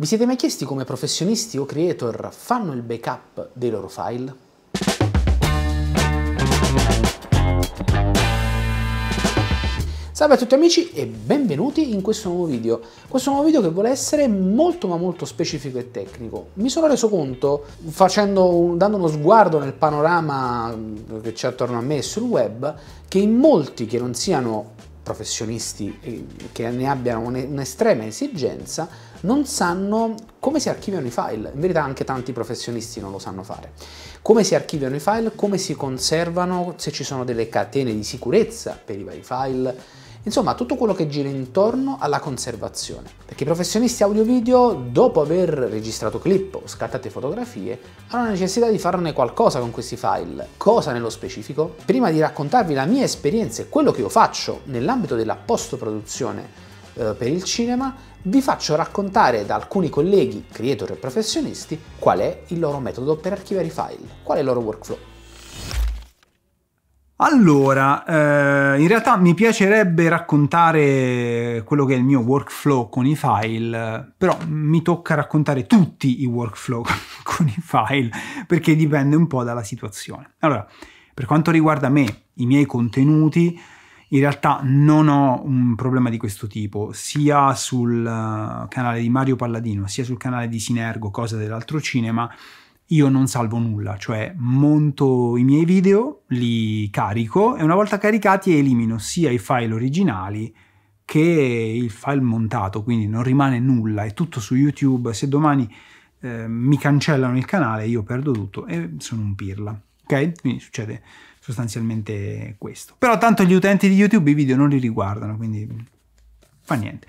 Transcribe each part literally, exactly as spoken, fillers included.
Vi siete mai chiesti come professionisti o creator fanno il backup dei loro file? Salve a tutti amici e benvenuti in questo nuovo video. Questo nuovo video che vuole essere molto ma molto specifico e tecnico. Mi sono reso conto, facendo un, dando uno sguardo nel panorama che c'è attorno a me sul web, che in molti che non siano professionisti che ne abbiano un'estrema esigenza non sanno come si archiviano i file. In verità anche tanti professionisti non lo sanno fare. Come si archiviano i file, come si conservano, se ci sono delle catene di sicurezza per i vari file, insomma tutto quello che gira intorno alla conservazione. Perché i professionisti audio video, dopo aver registrato clip o scattate fotografie, hanno la necessità di farne qualcosa con questi file. Cosa nello specifico? Prima di raccontarvi la mia esperienza e quello che io faccio nell'ambito della post-produzione eh, per il cinema, vi faccio raccontare da alcuni colleghi, creator e professionisti, qual è il loro metodo per archiviare i file, qual è il loro workflow. Allora, eh, in realtà mi piacerebbe raccontare quello che è il mio workflow con i file, però mi tocca raccontare tutti i workflow con i file, perché dipende un po' dalla situazione. Allora, per quanto riguarda me, i miei contenuti, in realtà non ho un problema di questo tipo, sia sul canale di Mario Palladino, sia sul canale di Sinergo, cosa dell'altro cinema. Io non salvo nulla, cioè monto i miei video, li carico e una volta caricati elimino sia i file originali che il file montato, quindi non rimane nulla, è tutto su YouTube. Se domani eh, mi cancellano il canale io perdo tutto e sono un pirla, ok? Quindi succede sostanzialmente questo. Però tanto gli utenti di YouTube i video non li riguardano, quindi fa niente.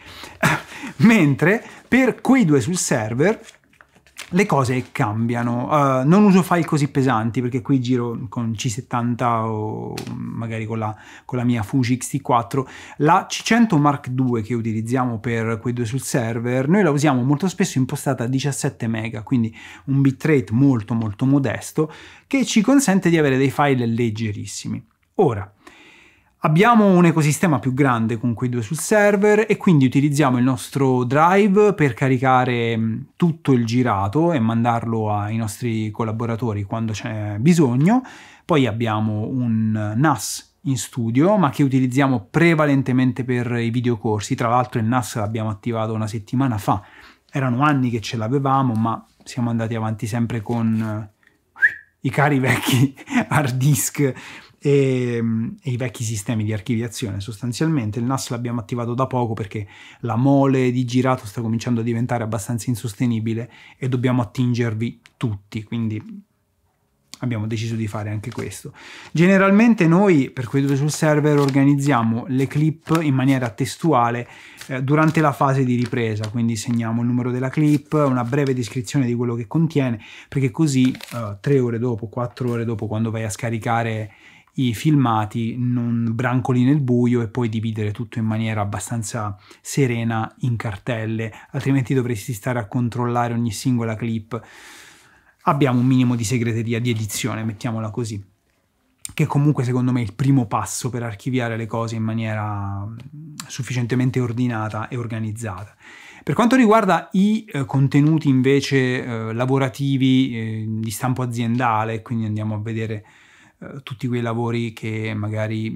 Mentre per quei due sul server le cose cambiano. Uh, non uso file così pesanti perché qui giro con C settanta o magari con la, con la mia Fuji X T quattro. La C cento Mark due che utilizziamo per quei due sul server, noi la usiamo molto spesso impostata a diciassette mega, quindi un bitrate molto molto modesto che ci consente di avere dei file leggerissimi. Ora, abbiamo un ecosistema più grande con quei due sul server e quindi utilizziamo il nostro drive per caricare tutto il girato e mandarlo ai nostri collaboratori quando c'è bisogno. Poi abbiamo un N A S in studio, ma che utilizziamo prevalentemente per i videocorsi. Tra l'altro il N A S l'abbiamo attivato una settimana fa. Erano anni che ce l'avevamo, ma siamo andati avanti sempre con i cari vecchi hard disk E, e i vecchi sistemi di archiviazione. Sostanzialmente il N A S l'abbiamo attivato da poco perché la mole di girato sta cominciando a diventare abbastanza insostenibile e dobbiamo attingervi tutti, quindi abbiamo deciso di fare anche questo. Generalmente noi per quei due sul server organizziamo le clip in maniera testuale eh, durante la fase di ripresa, quindi segniamo il numero della clip, una breve descrizione di quello che contiene, perché così eh, tre ore dopo, quattro ore dopo, quando vai a scaricare i filmati non brancoli nel buio e poi dividere tutto in maniera abbastanza serena in cartelle, altrimenti dovresti stare a controllare ogni singola clip. Abbiamo un minimo di segreteria di edizione, mettiamola così, che comunque secondo me è il primo passo per archiviare le cose in maniera sufficientemente ordinata e organizzata. Per quanto riguarda i eh, contenuti invece eh, lavorativi eh, di stampo aziendale, quindi andiamo a vedere tutti quei lavori che magari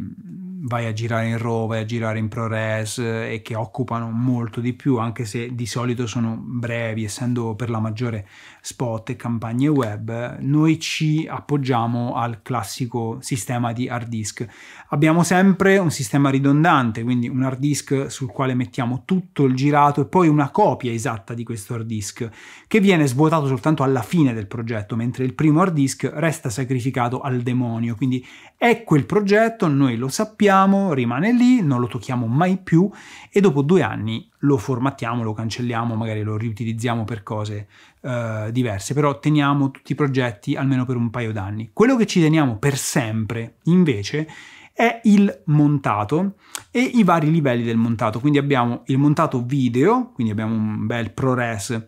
vai a girare in RAW, vai a girare in ProRes e che occupano molto di più, anche se di solito sono brevi, essendo per la maggiore spot e campagne web, noi ci appoggiamo al classico sistema di hard disk. Abbiamo sempre un sistema ridondante, quindi un hard disk sul quale mettiamo tutto il girato e poi una copia esatta di questo hard disk che viene svuotato soltanto alla fine del progetto, mentre il primo hard disk resta sacrificato al demonio. Quindi è quel progetto, noi lo sappiamo, rimane lì, non lo tocchiamo mai più e dopo due anni lo formattiamo, lo cancelliamo, magari lo riutilizziamo per cose eh, diverse, però teniamo tutti i progetti almeno per un paio d'anni. Quello che ci teniamo per sempre invece è il montato e i vari livelli del montato, quindi abbiamo il montato video, quindi abbiamo un bel ProRes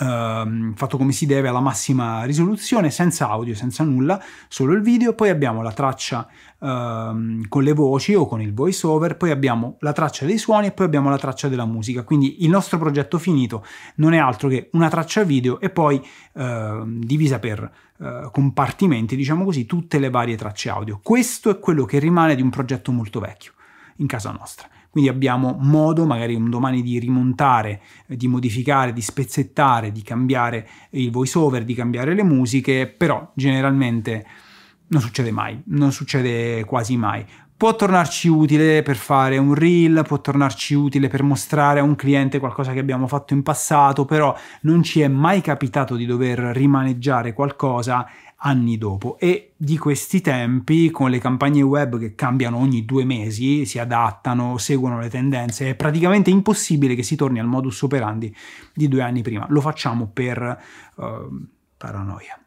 ehm, fatto come si deve alla massima risoluzione, senza audio, senza nulla, solo il video. Poi abbiamo la traccia ehm, con le voci o con il voice over, poi abbiamo la traccia dei suoni e poi abbiamo la traccia della musica. Quindi il nostro progetto finito non è altro che una traccia video e poi ehm, divisa per eh, compartimenti, diciamo così, tutte le varie tracce audio. Questo è quello che rimane di un progetto molto vecchio in casa nostra. Quindi abbiamo modo magari un domani di rimontare, di modificare, di spezzettare, di cambiare il voice over, di cambiare le musiche, però generalmente non succede mai, non succede quasi mai. Può tornarci utile per fare un reel, può tornarci utile per mostrare a un cliente qualcosa che abbiamo fatto in passato, però non ci è mai capitato di dover rimaneggiare qualcosa anni dopo. E di questi tempi, con le campagne web che cambiano ogni due mesi, si adattano, seguono le tendenze, è praticamente impossibile che si torni al modus operandi di due anni prima. Lo facciamo per uh, paranoia.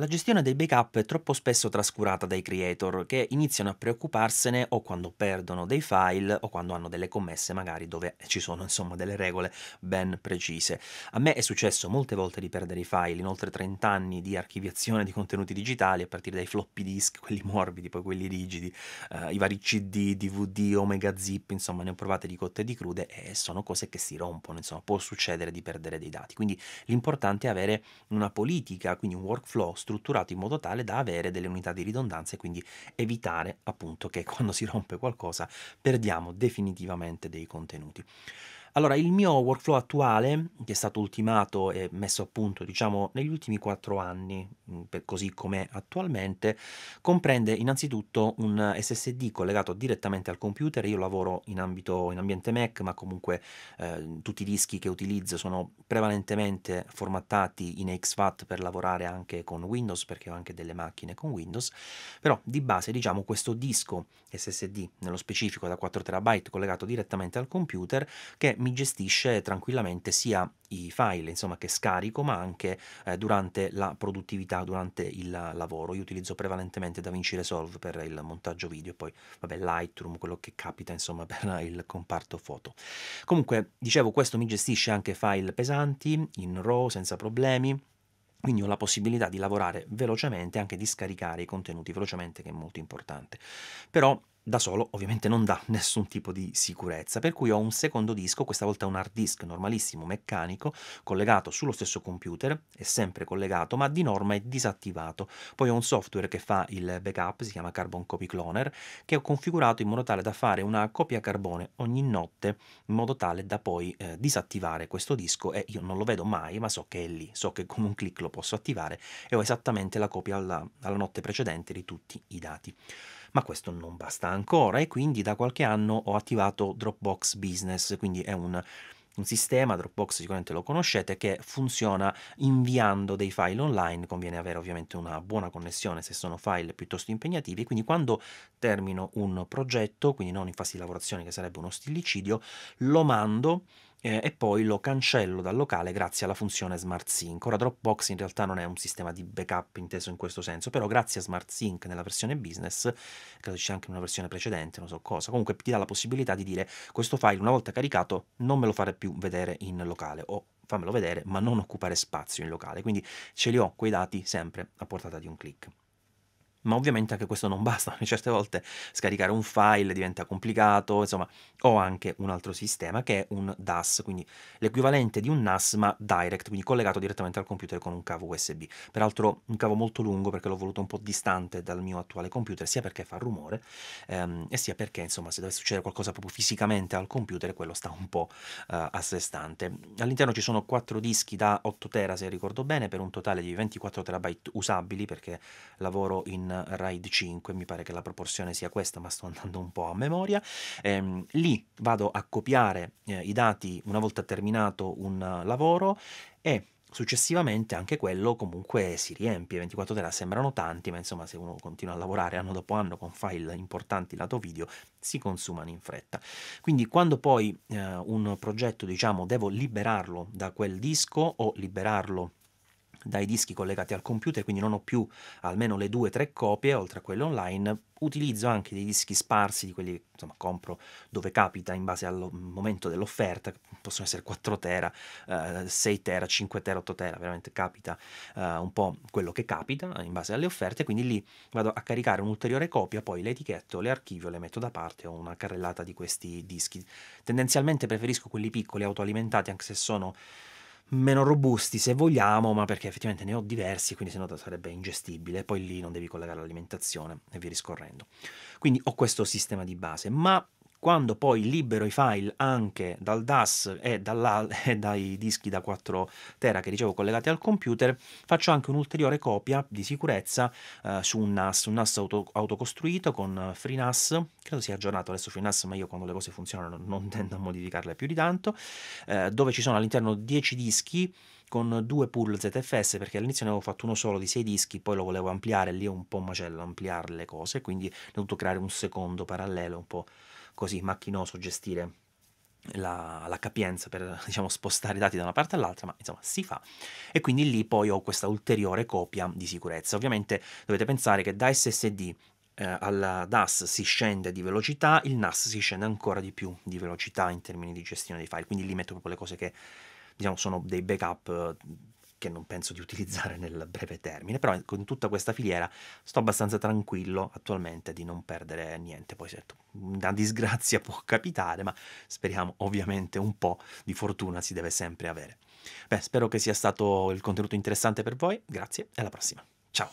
La gestione dei backup è troppo spesso trascurata dai creator, che iniziano a preoccuparsene o quando perdono dei file o quando hanno delle commesse magari dove ci sono insomma delle regole ben precise. A me è successo molte volte di perdere i file, in oltre trent'anni di archiviazione di contenuti digitali, a partire dai floppy disk, quelli morbidi, poi quelli rigidi, eh, i vari C D, D V D, omega zip, insomma ne ho provate di cotte e di crude e sono cose che si rompono, insomma può succedere di perdere dei dati. Quindi l'importante è avere una politica, quindi un workflow strutturato in modo tale da avere delle unità di ridondanza e quindi evitare appunto che quando si rompe qualcosa perdiamo definitivamente dei contenuti. Allora, il mio workflow attuale, che è stato ultimato e messo a punto diciamo negli ultimi quattro anni, così com'è attualmente, comprende innanzitutto un S S D collegato direttamente al computer. Io lavoro in ambito in ambiente Mac, ma comunque eh, tutti i dischi che utilizzo sono prevalentemente formattati in X FAT per lavorare anche con Windows, perché ho anche delle macchine con Windows. Però di base diciamo questo disco S S D nello specifico da quattro terabyte collegato direttamente al computer, che mi gestisce tranquillamente sia i file insomma che scarico, ma anche eh, durante la produttività, durante il lavoro. Io utilizzo prevalentemente DaVinci Resolve per il montaggio video e poi vabbè Lightroom, quello che capita insomma per il comparto foto. Comunque dicevo, questo mi gestisce anche file pesanti in RAW senza problemi. Quindi ho la possibilità di lavorare velocemente, anche di scaricare i contenuti velocemente, che è molto importante. Però da solo ovviamente non dà nessun tipo di sicurezza, per cui ho un secondo disco, questa volta un hard disk normalissimo, meccanico, collegato sullo stesso computer, è sempre collegato, ma di norma è disattivato. Poi ho un software che fa il backup, si chiama Carbon Copy Cloner, che ho configurato in modo tale da fare una copia carbone ogni notte, in modo tale da poi eh, disattivare questo disco, e io non lo vedo mai, ma so che è lì, so che con un click lo posso attivare e ho esattamente la copia alla, alla notte precedente di tutti i dati. Ma questo non basta ancora, e quindi da qualche anno ho attivato Dropbox Business, quindi è un, un sistema, Dropbox sicuramente lo conoscete, che funziona inviando dei file online. Conviene avere ovviamente una buona connessione se sono file piuttosto impegnativi, quindi quando termino un progetto, quindi non in fase di lavorazione che sarebbe uno stillicidio, lo mando e poi lo cancello dal locale grazie alla funzione Smart Sync. Ora Dropbox in realtà non è un sistema di backup inteso in questo senso, però grazie a Smart Sync nella versione business, credo c'è anche una versione precedente, non so cosa, comunque ti dà la possibilità di dire questo file una volta caricato non me lo fare più vedere in locale, o fammelo vedere ma non occupare spazio in locale, quindi ce li ho quei dati sempre a portata di un click. Ma ovviamente anche questo non basta, certe volte scaricare un file diventa complicato, insomma ho anche un altro sistema che è un D A S, quindi l'equivalente di un N A S ma direct, quindi collegato direttamente al computer con un cavo U S B, peraltro un cavo molto lungo perché l'ho voluto un po' distante dal mio attuale computer, sia perché fa rumore ehm, e sia perché insomma se deve succedere qualcosa proprio fisicamente al computer quello sta un po' eh, a sé stante. All'interno ci sono quattro dischi da otto tera se ricordo bene, per un totale di ventiquattro terabyte usabili, perché lavoro in RAID cinque, mi pare che la proporzione sia questa, ma sto andando un po' a memoria. Ehm, lì vado a copiare eh, i dati una volta terminato un uh, lavoro, e successivamente anche quello comunque si riempie. Ventiquattro tera sembrano tanti, ma insomma se uno continua a lavorare anno dopo anno con file importanti lato video si consumano in fretta. Quindi quando poi eh, un progetto diciamo devo liberarlo da quel disco o liberarlo dai dischi collegati al computer, quindi non ho più almeno le due o tre copie, oltre a quelle online. Utilizzo anche dei dischi sparsi, di quelli che insomma compro dove capita in base al momento dell'offerta, possono essere quattro tera, eh, sei tera, cinque tera, otto tera, veramente capita eh, un po' quello che capita in base alle offerte, quindi lì vado a caricare un'ulteriore copia, poi le etichetto, le archivio, le metto da parte, ho una carrellata di questi dischi. Tendenzialmente preferisco quelli piccoli, autoalimentati, anche se sono meno robusti se vogliamo, ma perché effettivamente ne ho diversi, quindi se no sarebbe ingestibile, poi lì non devi collegare l'alimentazione e via discorrendo. Quindi ho questo sistema di base, ma quando poi libero i file anche dal D A S e, dalla, e dai dischi da quattro tera che dicevo collegati al computer, faccio anche un'ulteriore copia di sicurezza eh, su un NAS, un NAS auto, autocostruito con FreeNAS, credo sia aggiornato adesso FreeNAS, ma io quando le cose funzionano non tendo a modificarle più di tanto, eh, dove ci sono all'interno dieci dischi con due pool Z F S, perché all'inizio ne avevo fatto uno solo di sei dischi, poi lo volevo ampliare, lì è un po' un macello ampliare le cose, quindi ho dovuto creare un secondo parallelo, un po' così macchinoso gestire la, la capienza per, diciamo, spostare i dati da una parte all'altra, ma insomma si fa. E quindi lì poi ho questa ulteriore copia di sicurezza. Ovviamente dovete pensare che da S S D eh, alla D A S si scende di velocità, il NAS si scende ancora di più di velocità in termini di gestione dei file, quindi lì metto proprio le cose che, diciamo, sono dei backup che non penso di utilizzare nel breve termine, però con tutta questa filiera sto abbastanza tranquillo attualmente di non perdere niente. Poi certo, una disgrazia può capitare, ma speriamo, ovviamente un po' di fortuna si deve sempre avere. Beh, spero che sia stato il contenuto interessante per voi, grazie e alla prossima, ciao!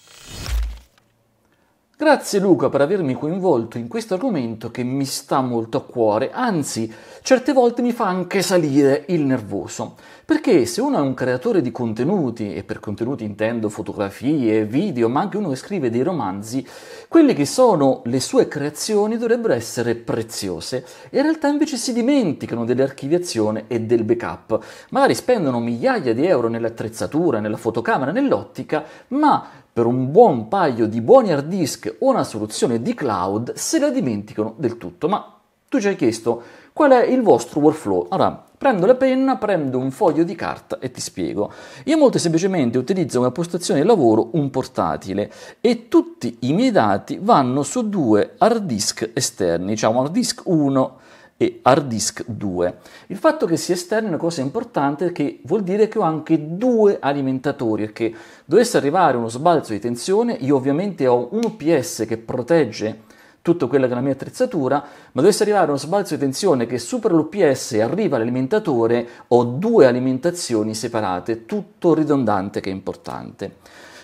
Grazie Luca per avermi coinvolto in questo argomento che mi sta molto a cuore, anzi certe volte mi fa anche salire il nervoso, perché se uno è un creatore di contenuti, e per contenuti intendo fotografie, video, ma anche uno che scrive dei romanzi, quelle che sono le sue creazioni dovrebbero essere preziose e in realtà invece si dimenticano dell'archiviazione e del backup, magari spendono migliaia di euro nell'attrezzatura, nella fotocamera, nell'ottica, ma per un buon paio di buoni hard disk o una soluzione di cloud se la dimenticano del tutto. Ma tu ci hai chiesto qual è il vostro workflow? Allora, prendo la penna, prendo un foglio di carta e ti spiego. Io molto semplicemente utilizzo una postazione di lavoro, un portatile, e tutti i miei dati vanno su due hard disk esterni, cioè un hard disk uno e hard disk due. Il fatto che sia esterno è una cosa importante, perché vuol dire che ho anche due alimentatori, perché dovesse arrivare uno sbalzo di tensione, io ovviamente ho un U P S che protegge tutta quella che è la mia attrezzatura, ma dovesse arrivare uno sbalzo di tensione che supera l'U P S e arriva all'alimentatore, ho due alimentazioni separate, tutto ridondante, che è importante.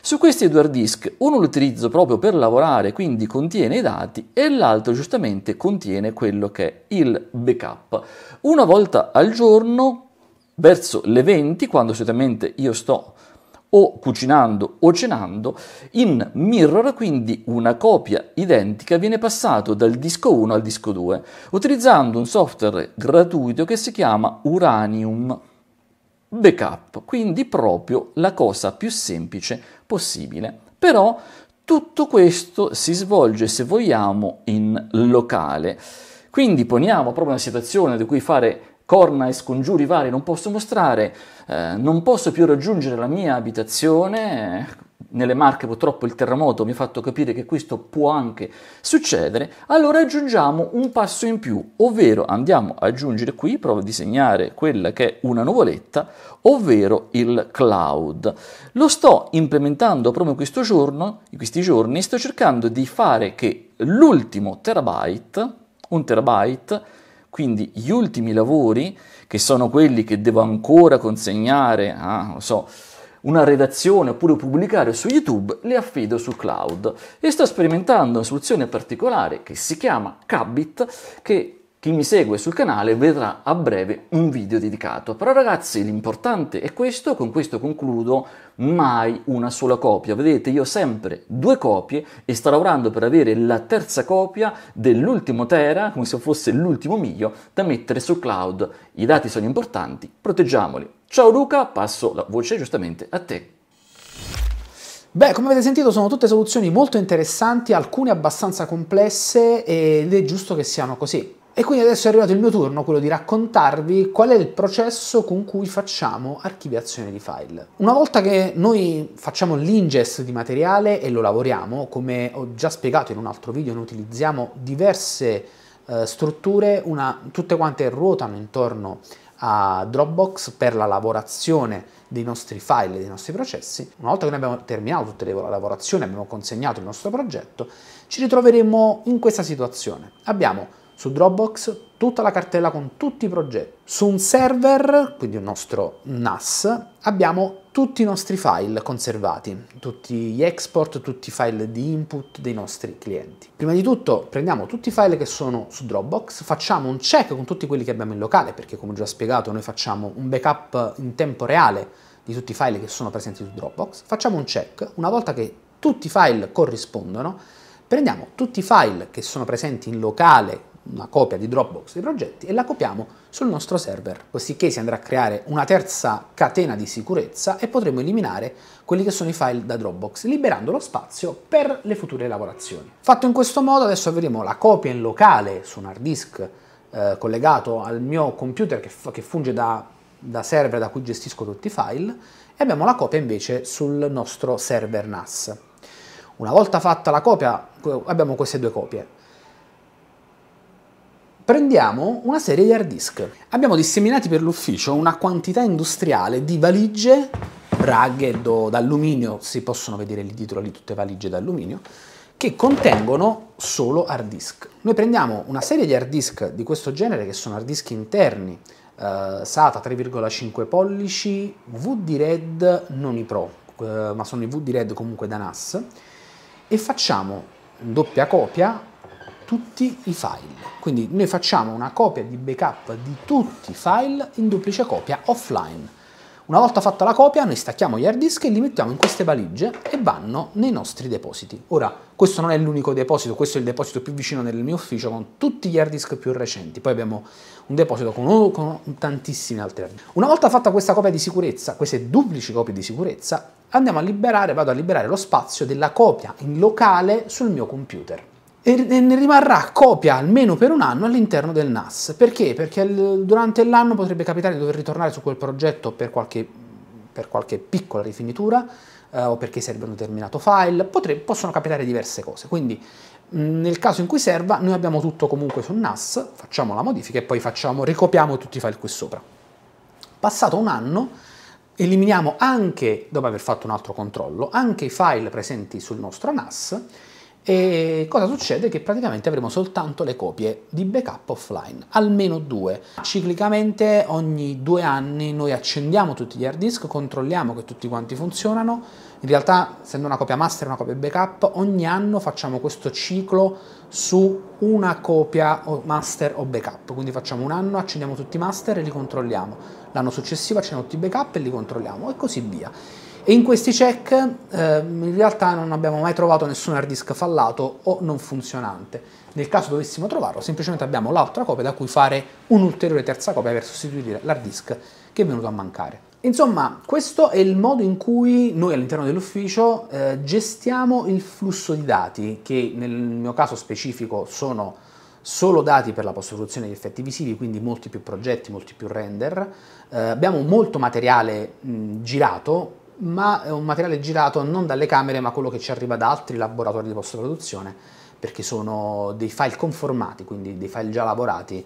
Su questi due hard disk, uno lo utilizzo proprio per lavorare, quindi contiene i dati, e l'altro giustamente contiene quello che è il backup. Una volta al giorno, verso le venti, quando solitamente io sto o cucinando o cenando, in mirror, quindi una copia identica, viene passato dal disco uno al disco due, utilizzando un software gratuito che si chiama Uranium Backup, quindi proprio la cosa più semplice possibile. Però tutto questo si svolge, se vogliamo, in locale. Quindi poniamo proprio una situazione di cui fare corna e scongiuri vari non posso mostrare, eh, non posso più raggiungere la mia abitazione, eh, nelle Marche purtroppo il terremoto mi ha fatto capire che questo può anche succedere, allora aggiungiamo un passo in più, ovvero andiamo ad aggiungere qui, provo a disegnare quella che è una nuvoletta, ovvero il cloud. Lo sto implementando proprio questo giorno, in questi giorni sto cercando di fare che l'ultimo terabyte, un terabyte, quindi gli ultimi lavori, che sono quelli che devo ancora consegnare, ah, non so, una redazione oppure pubblicare su YouTube, le affido su cloud. E sto sperimentando una soluzione particolare che si chiama Cabit, che chi mi segue sul canale vedrà a breve un video dedicato. Però ragazzi, l'importante è questo, con questo concludo: mai una sola copia. Vedete, io ho sempre due copie e sto lavorando per avere la terza copia dell'ultimo tera, come se fosse l'ultimo miglio, da mettere su cloud. I dati sono importanti, proteggiamoli. Ciao Luca, passo la voce giustamente a te. Beh, come avete sentito sono tutte soluzioni molto interessanti, alcune abbastanza complesse, ed è giusto che siano così. E quindi adesso è arrivato il mio turno, quello di raccontarvi qual è il processo con cui facciamo archiviazione di file. Una volta che noi facciamo l'ingest di materiale e lo lavoriamo, come ho già spiegato in un altro video, noi utilizziamo diverse eh, strutture, una, tutte quante ruotano intorno a Dropbox per la lavorazione dei nostri file, dei nostri processi. Una volta che noi abbiamo terminato tutte le lavorazioni, abbiamo consegnato il nostro progetto, ci ritroveremo in questa situazione. Abbiamo su Dropbox tutta la cartella con tutti i progetti. Su un server, quindi il nostro N A S, abbiamo tutti i nostri file conservati, tutti gli export, tutti i file di input dei nostri clienti. Prima di tutto prendiamo tutti i file che sono su Dropbox, facciamo un check con tutti quelli che abbiamo in locale, perché come ho già spiegato noi facciamo un backup in tempo reale di tutti i file che sono presenti su Dropbox. Facciamo un check, una volta che tutti i file corrispondono, prendiamo tutti i file che sono presenti in locale, una copia di Dropbox dei progetti, e la copiamo sul nostro server, cosicché si andrà a creare una terza catena di sicurezza e potremo eliminare quelli che sono i file da Dropbox, liberando lo spazio per le future lavorazioni. Fatto in questo modo, adesso avremo la copia in locale su un hard disk eh, collegato al mio computer che, che funge da, da server da cui gestisco tutti i file, e abbiamo la copia invece sul nostro server N A S. Una volta fatta la copia, abbiamo queste due copie. Prendiamo una serie di hard disk. Abbiamo disseminati per l'ufficio una quantità industriale di valigie, raghe d'alluminio, si possono vedere lì dietro, lì tutte valigie d'alluminio, che contengono solo hard disk. Noi prendiamo una serie di hard disk di questo genere, che sono hard disk interni, eh, SATA tre virgola cinque pollici, W D Red, non i Pro, eh, ma sono i W D Red comunque da N A S, e facciamo doppia copia tutti i file. Quindi noi facciamo una copia di backup di tutti i file in duplice copia offline. Una volta fatta la copia, noi stacchiamo gli hard disk e li mettiamo in queste valigie e vanno nei nostri depositi. Ora, questo non è l'unico deposito, questo è il deposito più vicino nel mio ufficio con tutti gli hard disk più recenti. Poi abbiamo un deposito con, con tantissimi altri. Una volta fatta questa copia di sicurezza, queste duplici copie di sicurezza, andiamo a liberare, vado a liberare lo spazio della copia in locale sul mio computer. E ne rimarrà copia almeno per un anno all'interno del N A S. Perché? Perché durante l'anno potrebbe capitare di dover ritornare su quel progetto per qualche, per qualche piccola rifinitura eh, o perché serve un determinato file, Potre, possono capitare diverse cose. Quindi mh, nel caso in cui serva, noi abbiamo tutto comunque sul N A S, facciamo la modifica e poi facciamo, ricopiamo tutti i file qui sopra. Passato un anno, eliminiamo anche, dopo aver fatto un altro controllo, anche i file presenti sul nostro N A S. E cosa succede? Che praticamente avremo soltanto le copie di backup offline, almeno due. Ciclicamente ogni due anni noi accendiamo tutti gli hard disk, controlliamo che tutti quanti funzionano. In realtà, essendo una copia master e una copia backup, ogni anno facciamo questo ciclo su una copia master o backup. Quindi facciamo un anno, accendiamo tutti i master e li controlliamo. L'anno successivo accendiamo tutti i backup e li controlliamo, e così via. E in questi check eh, in realtà non abbiamo mai trovato nessun hard disk fallato o non funzionante. Nel caso dovessimo trovarlo, semplicemente abbiamo l'altra copia da cui fare un'ulteriore terza copia per sostituire l'hard disk che è venuto a mancare. Insomma, questo è il modo in cui noi all'interno dell'ufficio eh, gestiamo il flusso di dati, che nel mio caso specifico sono solo dati per la post-produzione di effetti visivi, quindi molti più progetti, molti più render. Eh, abbiamo molto materiale mh, girato, ma è un materiale girato non dalle camere, ma quello che ci arriva da altri laboratori di post-produzione, perché sono dei file conformati, quindi dei file già lavorati,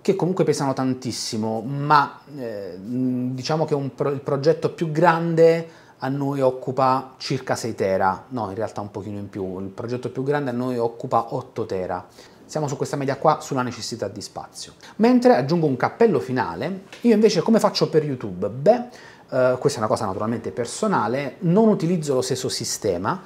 che comunque pesano tantissimo, ma eh, diciamo che un pro il progetto più grande a noi occupa circa sei tera, no, in realtà un pochino in più, il progetto più grande a noi occupa otto tera. Siamo su questa media qua sulla necessità di spazio. Mentre aggiungo un cappello finale, io invece come faccio per YouTube? Beh, Uh, questa è una cosa naturalmente personale, non utilizzo lo stesso sistema,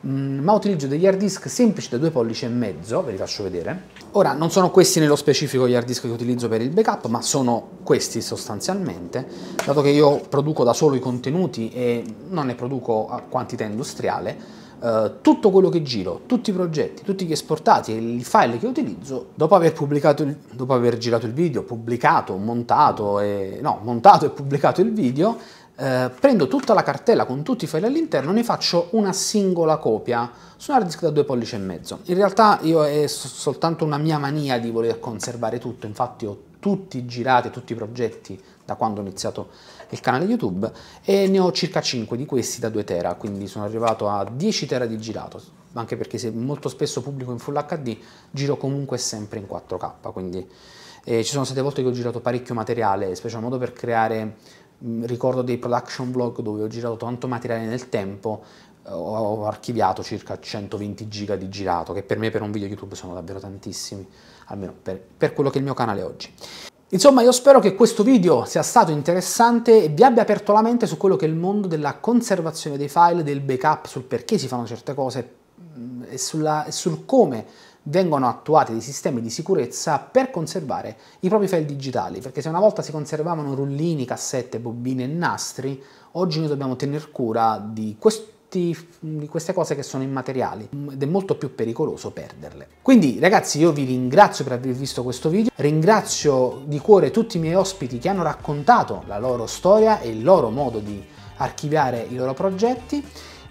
mh, ma utilizzo degli hard disk semplici da due pollici e mezzo, ve li faccio vedere. Ora, non sono questi nello specifico gli hard disk che utilizzo per il backup, ma sono questi sostanzialmente, dato che io produco da solo i contenuti e non ne produco a quantità industriale. Uh, tutto quello che giro, tutti i progetti, tutti gli esportati e i file che utilizzo, dopo aver pubblicato, il, dopo aver girato il video, pubblicato, montato e, no, montato e pubblicato il video, eh, prendo tutta la cartella con tutti i file all'interno e ne faccio una singola copia su un hard disk da due pollici e mezzo. In realtà io è soltanto una mia mania di voler conservare tutto, infatti ho tutti girati, tutti i progetti da quando ho iniziato il canale YouTube, e ne ho circa cinque di questi da due tera, quindi sono arrivato a dieci tera di girato, anche perché se molto spesso pubblico in Full H D giro comunque sempre in quattro K, quindi eh, ci sono state volte che ho girato parecchio materiale, special modo per creare, mh, ricordo dei production vlog dove ho girato tanto materiale nel tempo, eh, ho archiviato circa centoventi giga di girato, che per me per un video YouTube sono davvero tantissimi, almeno per, per quello che è il mio canale oggi. Insomma, io spero che questo video sia stato interessante e vi abbia aperto la mente su quello che è il mondo della conservazione dei file, del backup, sul perché si fanno certe cose e, sulla, e sul come vengono attuati dei sistemi di sicurezza per conservare i propri file digitali, perché se una volta si conservavano rullini, cassette, bobine e nastri, oggi noi dobbiamo tener cura di questo, di queste cose che sono immateriali ed è molto più pericoloso perderle. Quindi ragazzi, io vi ringrazio per aver visto questo video, ringrazio di cuore tutti i miei ospiti che hanno raccontato la loro storia e il loro modo di archiviare i loro progetti.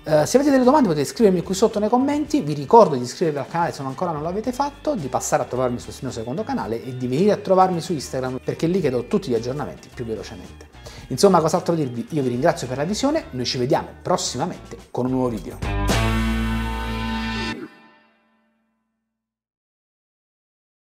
Eh, se avete delle domande potete scrivermi qui sotto nei commenti, vi ricordo di iscrivervi al canale se non ancora non l'avete fatto, di passare a trovarmi sul mio secondo canale e di venire a trovarmi su Instagram, perché è lì che do tutti gli aggiornamenti più velocemente. Insomma, cos'altro dirvi? Io vi ringrazio per la visione, noi ci vediamo prossimamente con un nuovo video.